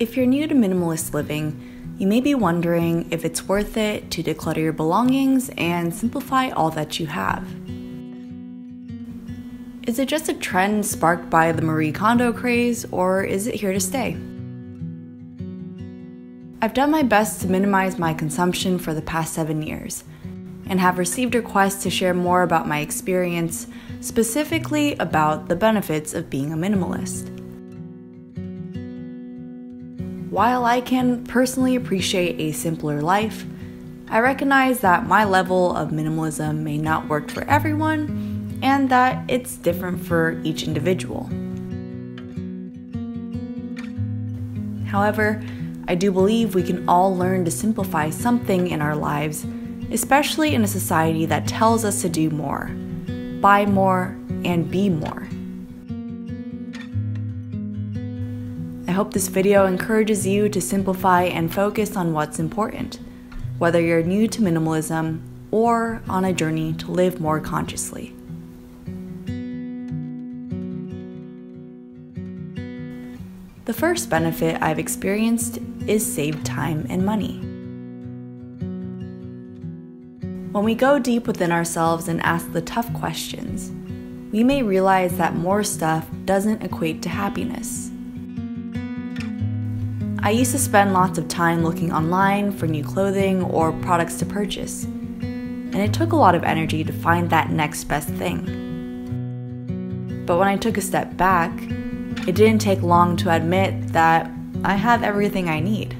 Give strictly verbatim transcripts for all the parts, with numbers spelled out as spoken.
If you're new to minimalist living, you may be wondering if it's worth it to declutter your belongings and simplify all that you have. Is it just a trend sparked by the Marie Kondo craze, or is it here to stay? I've done my best to minimize my consumption for the past seven years, and have received requests to share more about my experience, specifically about the benefits of being a minimalist. While I can personally appreciate a simpler life, I recognize that my level of minimalism may not work for everyone and that it's different for each individual. However, I do believe we can all learn to simplify something in our lives, especially in a society that tells us to do more, buy more, and be more. I hope this video encourages you to simplify and focus on what's important, whether you're new to minimalism or on a journey to live more consciously. The first benefit I've experienced is saved time and money. When we go deep within ourselves and ask the tough questions, we may realize that more stuff doesn't equate to happiness. I used to spend lots of time looking online for new clothing or products to purchase, and it took a lot of energy to find that next best thing. But when I took a step back, it didn't take long to admit that I have everything I need.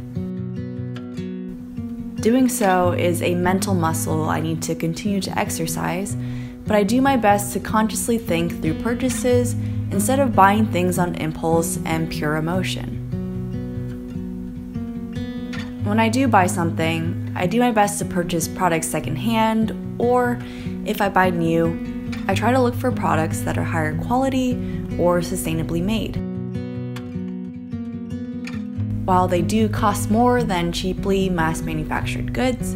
Doing so is a mental muscle I need to continue to exercise, but I do my best to consciously think through purchases instead of buying things on impulse and pure emotion. When I do buy something, I do my best to purchase products secondhand, or if I buy new, I try to look for products that are higher quality or sustainably made. While they do cost more than cheaply mass-manufactured goods,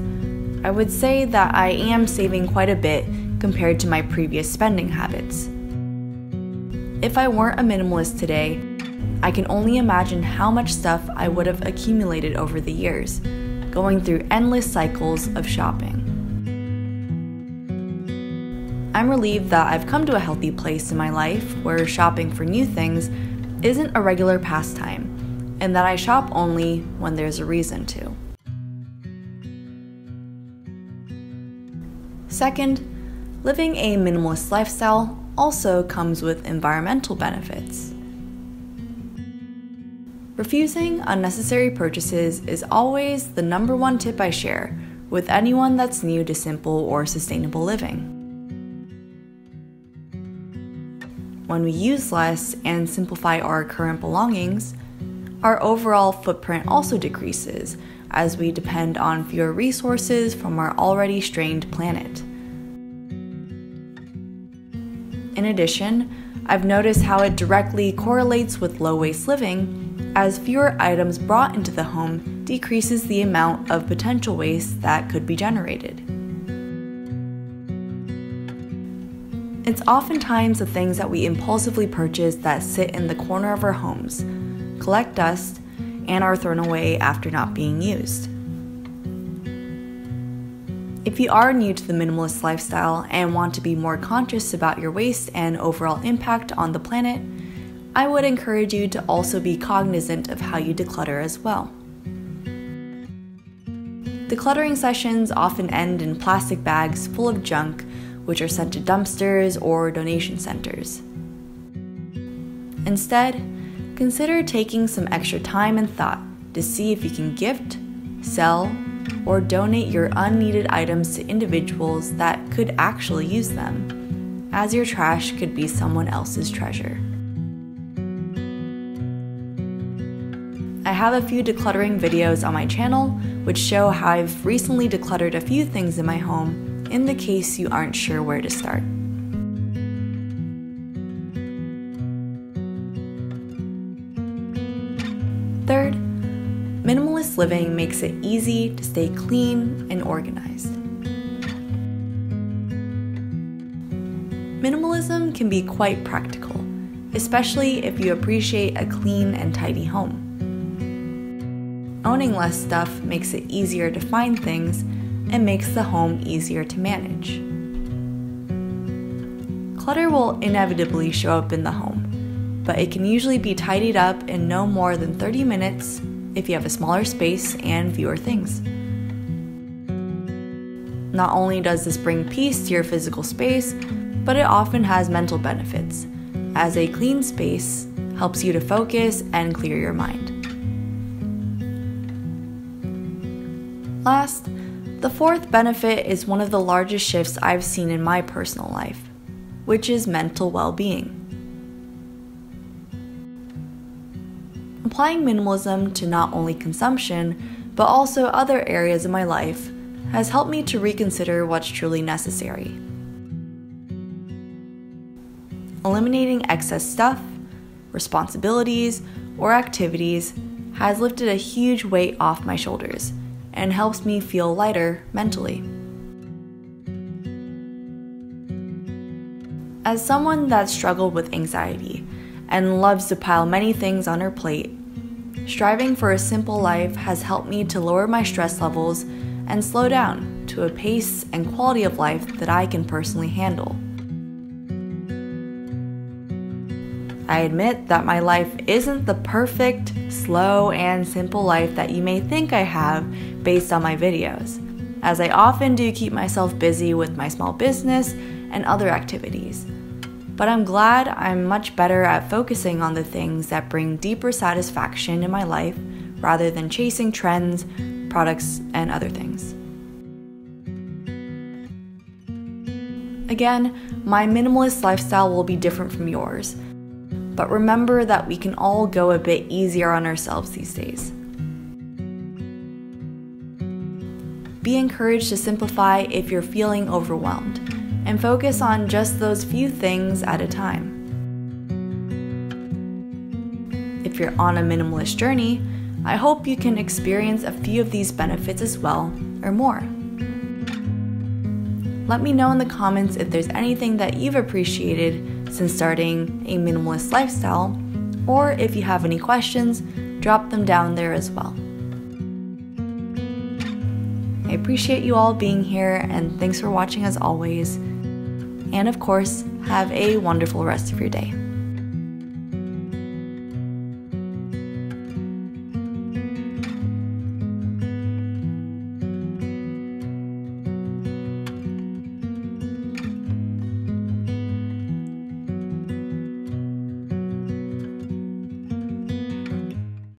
I would say that I am saving quite a bit compared to my previous spending habits. If I weren't a minimalist today, I can only imagine how much stuff I would have accumulated over the years, going through endless cycles of shopping. I'm relieved that I've come to a healthy place in my life where shopping for new things isn't a regular pastime, and that I shop only when there's a reason to. Second, living a minimalist lifestyle also comes with environmental benefits. Refusing unnecessary purchases is always the number one tip I share with anyone that's new to simple or sustainable living. When we use less and simplify our current belongings, our overall footprint also decreases as we depend on fewer resources from our already strained planet. In addition, I've noticed how it directly correlates with low-waste living, as fewer items brought into the home decreases the amount of potential waste that could be generated. It's oftentimes the things that we impulsively purchase that sit in the corner of our homes, collect dust, and are thrown away after not being used. If you are new to the minimalist lifestyle and want to be more conscious about your waste and overall impact on the planet, I would encourage you to also be cognizant of how you declutter as well. Decluttering sessions often end in plastic bags full of junk, which are sent to dumpsters or donation centers. Instead, consider taking some extra time and thought to see if you can gift, sell, or donate your unneeded items to individuals that could actually use them, as your trash could be someone else's treasure. I have a few decluttering videos on my channel, which show how I've recently decluttered a few things in my home, in the case you aren't sure where to start. Third, minimalist living makes it easy to stay clean and organized. Minimalism can be quite practical, especially if you appreciate a clean and tidy home. Owning less stuff makes it easier to find things and makes the home easier to manage. Clutter will inevitably show up in the home, but it can usually be tidied up in no more than thirty minutes if you have a smaller space and fewer things. Not only does this bring peace to your physical space, but it often has mental benefits, as a clean space helps you to focus and clear your mind. Last, the fourth benefit is one of the largest shifts I've seen in my personal life, which is mental well-being. Applying minimalism to not only consumption, but also other areas of my life has helped me to reconsider what's truly necessary. Eliminating excess stuff, responsibilities, or activities has lifted a huge weight off my shoulders and helps me feel lighter mentally. As someone that's struggled with anxiety and loves to pile many things on her plate, striving for a simple life has helped me to lower my stress levels and slow down to a pace and quality of life that I can personally handle. I admit that my life isn't the perfect, slow, and simple life that you may think I have based on my videos, as I often do keep myself busy with my small business and other activities. But I'm glad I'm much better at focusing on the things that bring deeper satisfaction in my life rather than chasing trends, products, and other things. Again, my minimalist lifestyle will be different from yours, but remember that we can all go a bit easier on ourselves these days. Be encouraged to simplify if you're feeling overwhelmed, and focus on just those few things at a time. If you're on a minimalist journey, I hope you can experience a few of these benefits as well, or more. Let me know in the comments if there's anything that you've appreciated since starting a minimalist lifestyle, or if you have any questions, drop them down there as well. I appreciate you all being here, and thanks for watching as always. And of course, have a wonderful rest of your day.